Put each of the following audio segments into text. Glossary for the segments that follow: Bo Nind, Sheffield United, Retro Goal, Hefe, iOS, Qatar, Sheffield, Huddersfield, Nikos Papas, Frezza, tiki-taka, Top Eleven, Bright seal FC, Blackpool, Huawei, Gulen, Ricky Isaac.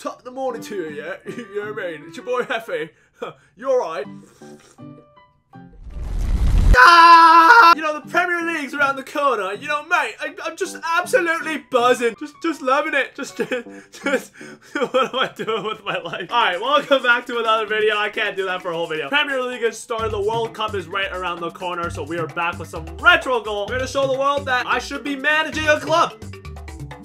Top the morning to you, yeah? You know what I mean? It's your boy Hefe. You're right. Ah! You know, the Premier League's around the corner. You know, mate, I'm just absolutely buzzing. Just loving it. Just what am I doing with my life? All right, welcome back to another video. I can't do that for a whole video. Premier League has started. The World Cup is right around the corner, so we are back with some Retro Goal. We're gonna show the world that I should be managing a club.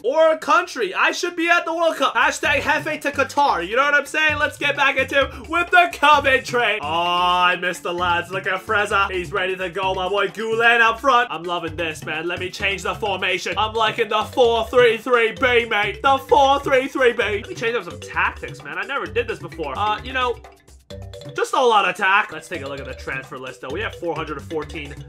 Or a country. I should be at the World Cup. Hashtag Hefe to Qatar. You know what I'm saying? Let's get back into it with the commentary. Oh, I missed the lads. Look at Frezza. He's ready to go. My boy Gulen up front. I'm loving this, man. Let me change the formation. I'm liking the 4-3-3-B, mate. The 4-3-3-B. Let me change up some tactics, man. I never did this before. You know, just all out attack. Let's take a look at the transfer list, though. We have 414,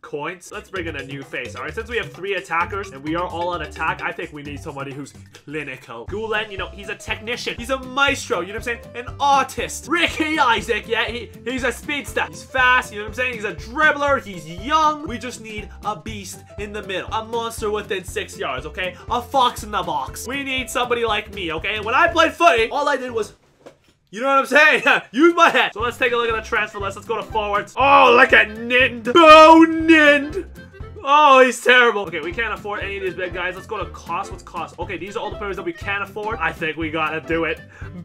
coins. Let's bring in a new face. All right, since we have 3 attackers and we are all on attack, I think we need somebody who's clinical. Gulen, you know, he's a technician. He's a maestro, you know what I'm saying? An artist. Ricky Isaac, yeah, he's a speedster. He's fast, you know what I'm saying? He's a dribbler. He's young. We just need a beast in the middle. A monster within 6 yards, okay? A fox in the box. We need somebody like me, okay? When I played footy, all I did was, you know what I'm saying? Use my head. So let's take a look at the transfer list. Let's go to forwards. Oh, look at Nind. Oh, Nind. Oh, he's terrible. Okay, we can't afford any of these big guys. Let's go to cost. What's cost? Okay, these are all the players that we can't afford. I think we gotta do it.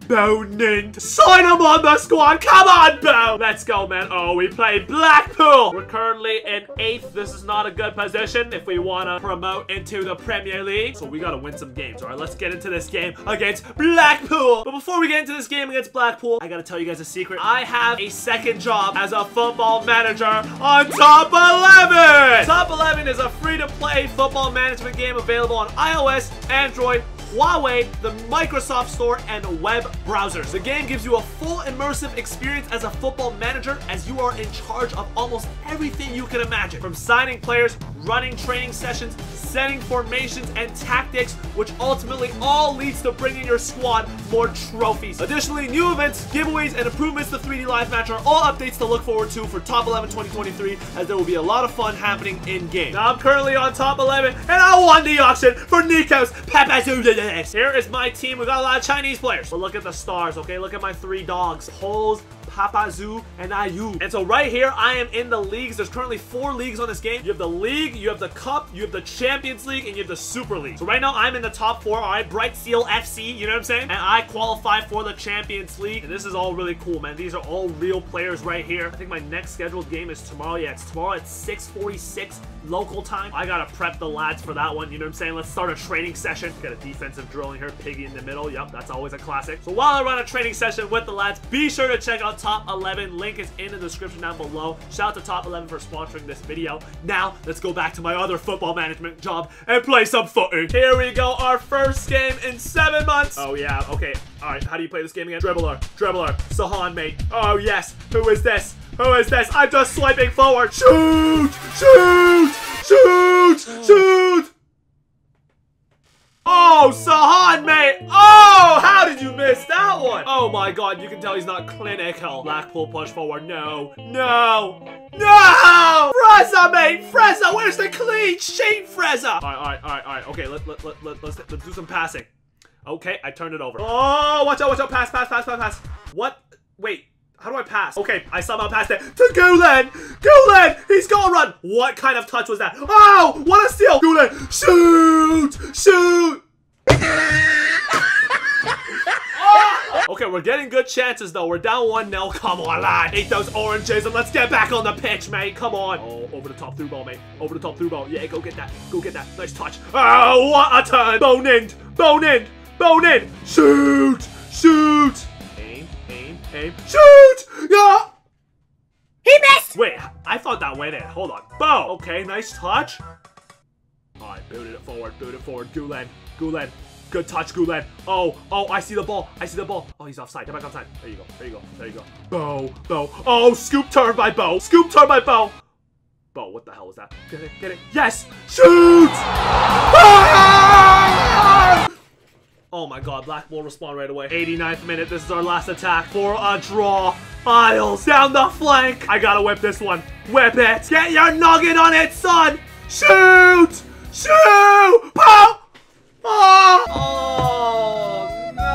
Bo Nind. Sign him on the squad. Come on, Bo. Let's go, man. Oh, we play Blackpool. We're currently in 8th. This is not a good position if we want to promote into the Premier League. So we gotta win some games. All right, let's get into this game against Blackpool. But before we get into this game against Blackpool, I gotta tell you guys a secret. I have a second job as a football manager on Top 11. Top 11 is a free-to-play football management game available on iOS, Android, Huawei, the Microsoft Store, and web browsers. The game gives you a full immersive experience as a football manager, as you are in charge of almost everything you can imagine. From signing players, running training sessions, setting formations and tactics, which ultimately all leads to bringing your squad more trophies. Additionally, new events, giveaways, and improvements to 3D Live Match are all updates to look forward to for Top 11 2023, as there will be a lot of fun happening in-game. Now, I'm currently on Top 11, and I won the auction for Nikos Papas. Here is my team. We've got a lot of Chinese players. But look at the stars, okay? Look at my 3 dogs. Holes, Papazu, and Ayu. And so right here, I am in the leagues. There's currently 4 leagues on this game. You have the league, you have the cup, you have the Champions League, and you have the Super League. So right now, I'm in the top 4, all right? Bright Seal FC, you know what I'm saying? And I qualify for the Champions League. And this is all really cool, man. These are all real players right here. I think my next scheduled game is tomorrow. Yeah, it's tomorrow at 6:46 local time. I gotta prep the lads for that one, you know what I'm saying? Let's start a training session. Got a defense of drilling her piggy in the middle. Yep, that's always a classic. So while I run a training session with the lads, be sure to check out Top 11. Link is in the description down below. Shout out to Top 11 for sponsoring this video. Now, let's go back to my other football management job and play some footy. Here we go, our first game in 7 months. Oh, yeah, okay. All right, how do you play this game again? Dribbler, dribbler, Sahan, mate. Oh, yes. Who is this? Who is this? I'm just swiping forward. Shoot! Shoot! Shoot! Shoot! Oh, Sahan, mate. Oh, how did you miss that one? Oh, my God. You can tell he's not clinical. Blackpool push forward. No. No. No! Frezza, mate! Frezza! Where's the clean sheet, Frezza? All right, all right, all right, all right. Okay, let's do some passing. Okay, I turned it over. Oh, watch out, watch out. Pass, pass, pass, pass, pass. What? Wait. How do I pass? Okay, I somehow passed it to Gulen. Gulen, he's gonna run. What kind of touch was that? Oh, what a steal. Gulen, shoot, shoot. Oh. Okay, we're getting good chances, though. We're down 1-0. Come on, lad. Eat those oranges and let's get back on the pitch, mate. Come on. Oh, over the top through ball, mate. Over the top through ball. Yeah, go get that. Go get that. Nice touch. Oh, what a turn. Bone in. Bone in. Bone in. Shoot, shoot. Aim. Shoot! Yeah! He missed! Wait, I thought that went in. Hold on. Boom! Okay, nice touch. Alright, booted it forward, Gulen, Good touch, Gulen. Oh, I see the ball. Oh, he's offside. Get back offside. There you go, Bo, Oh, scoop turn by Bo. Bo, what the hell was that? Get it, Yes! Shoot! Ah! Oh my God, Blackpool respond right away. 89th minute, this is our last attack for a draw. Isles down the flank. I gotta whip this one. Whip it. Get your noggin on it, son. Shoot! Shoot! Pow! Oh, no.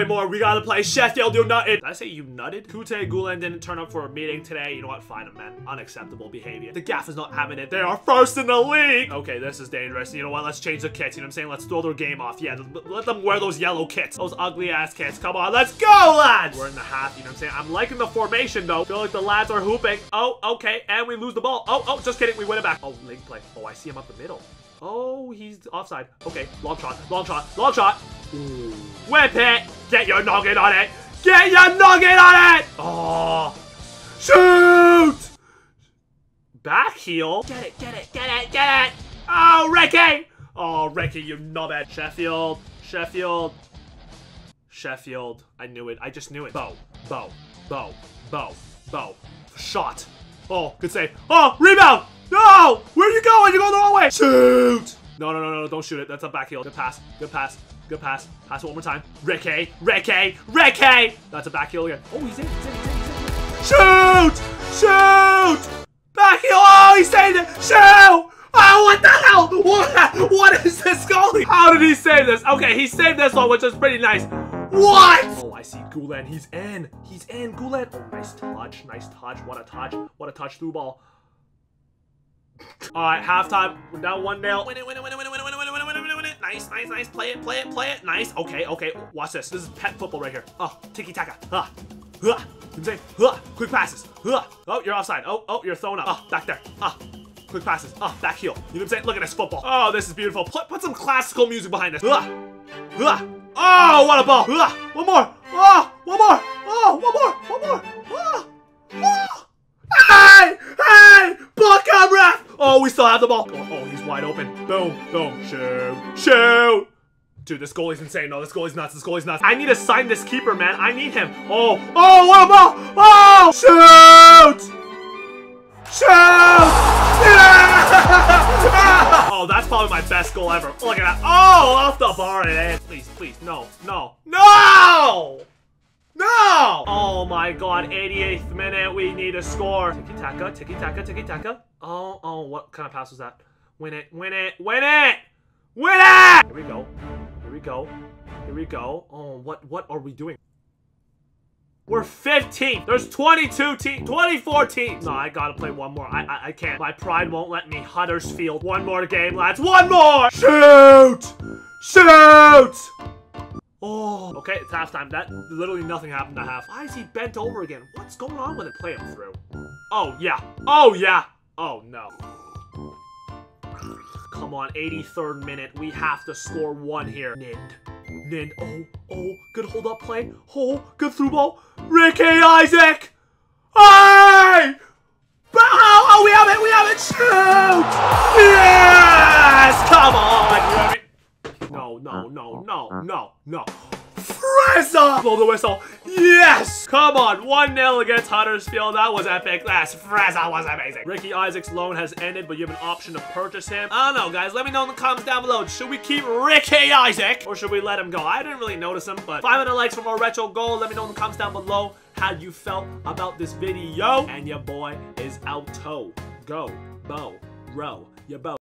play more. We gotta play Sheffield United. Did I say you nutted? Kute Gulen didn't turn up for a meeting today. You know what? Fine, man. Unacceptable behavior. The gaff is not having it. They are first in the league. Okay, this is dangerous. You know what? Let's change the kits. You know what I'm saying? Let's throw their game off. Yeah, let them wear those yellow kits. Those ugly ass kits. Come on, let's go, lads. We're in the half. You know what I'm saying? I'm liking the formation though. Feel like the lads are hooping. Oh, okay, and we lose the ball. Oh, just kidding. We win it back. Oh, link play. Oh, I see him up the middle. Oh, he's offside. Okay, long shot, long shot, long shot. Ooh. Whip it. Get your noggin on it. Get your noggin on it. Oh, shoot. Back heel. Get it, get it, get it, get it. Oh, Ricky. Oh, Ricky, you knobhead. Sheffield, Sheffield, Sheffield. I knew it. I just knew it. Bow, bow, bow, bow, bow. Shot. Oh, good save. Oh, rebound. No! Where are you going? You're going the wrong way! Shoot! No, no, no, no, don't shoot it. That's a back heel. Good pass. Good pass. Good pass. Pass it one more time. Ricky! Ricky! Ricky! That's a back heel again. Oh, he's in. He's in. He's in. He's in. Shoot! Shoot! Back heel! Oh, he saved it! Shoot! Oh, what the hell? What is this goalie? How did he save this? Okay, he saved this one, which is pretty nice. What? Oh, I see Gulen. He's in. He's in, Gulen. Oh, nice touch. Nice touch. What a touch. What a touch through ball. All right, halftime. Now 1-0. Win it, win it, win it, win it, win it, win it, win it, win it, win it, win it. Nice, nice, nice. Play it, play it, play it. Nice. Okay, okay. Watch this. This is pet football right here. Oh, tiki taka. Huh. Huh. I'm saying, huh. Quick passes. Huh. Oh, you're offside. Oh, oh, you're thrown up. Oh, back there. Ah. Quick passes. Oh, back heel. You know what I'm saying? Look at this football. Oh, this is beautiful. Put some classical music behind this. Huh. Huh. Oh, what a ball. Huh. One more. Oh, one more. Oh, one more. One more. Oh. Oh. Hey! Hey! Block up, ref! Oh, we still have the ball. Oh, oh, he's wide open. Boom, boom. Shoot. Shoot! Dude, this goalie's insane. No, this goalie's nuts. This goalie's nuts. I need to sign this keeper, man. I need him. Oh. Oh, what a ball! Oh! Shoot! Shoot! Yeah! Oh, that's probably my best goal ever. Look at that. Oh, off the bar it is. Please, please. No, no, no! No! Oh my god, 88th minute, we need a score. Tiki-taka, tiki-taka, tiki-taka. Oh, oh, what kind of pass was that? Win it, win it, win it! Win it! Here we go, here we go, here we go. Oh, what are we doing? We're 15th. There's 22 teams, 24 teams. No, I gotta play one more. I can't. My pride won't let me. Huddersfield. One more game, lads. One more! Shoot! Shoot! Oh, okay, it's halftime. That literally nothing happened at half. Why is he bent over again? What's going on with it? Play him through. Oh, yeah. Oh, yeah. Oh, no. Come on, 83rd minute. We have to score one here. Nind. Nind. Oh, oh, good hold up play. Oh, good through ball. Ricky Isaac. Hey! Oh, we have it. We have it. Shoot. Yes. Come on. No, no, no, no, no, no. Frezza! Blow the whistle. Yes! Come on, 1-0 against Huddersfield. That was epic. That's Frezza was amazing. Ricky Isaac's loan has ended, but you have an option to purchase him. I don't know, guys. Let me know in the comments down below. Should we keep Ricky Isaac? Or should we let him go? I didn't really notice him, but 500 likes for more Retro Goal. Let me know in the comments down below how you felt about this video. And your boy is out-toe. Go. Bow. Row. Your bow.